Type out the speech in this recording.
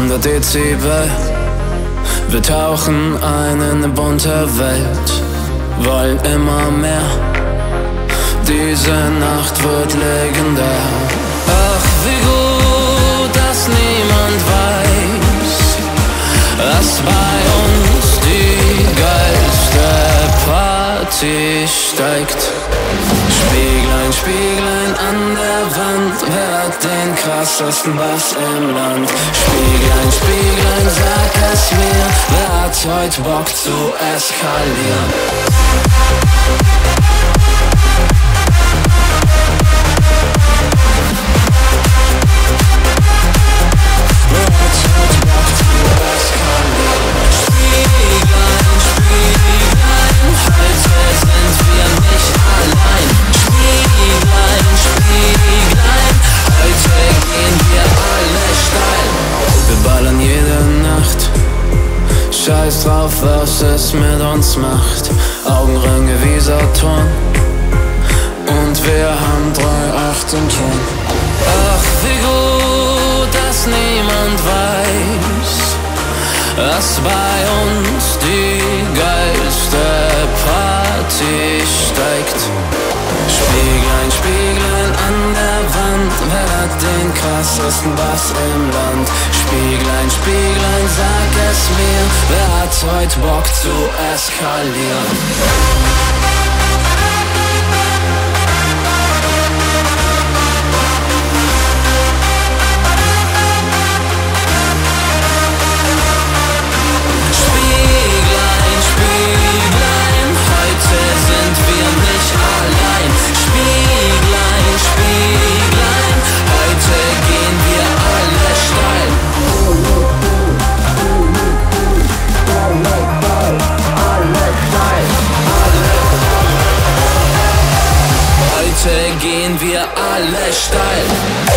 100 Dezibel, wir tauchen ein in eine bunte Welt, wollen immer mehr, diese Nacht wird legendär. Ach, wie gut, dass niemand weiß, dass bei uns die geilste Party steigt. Spieglein, Spieglein an der Wand, wer hat den krassesten Bass im Land? Spieglein, Spieglein, sag es mir, wer hat heut Bock zu eskalieren? Scheiß drauf, was es mit uns macht. Augenringe wie Saturn, und wir haben 3,8 im Ton. Ach, wie gut, dass niemand weiß, dass bei uns die geilste Party steigt. Spieglein, Spieglein an der Wand, wer hat den krassesten Bass im Land? Spieglein, Spieglein, sag es mir, wer hat heut Bock zu eskalieren? Gehen wir alle steil.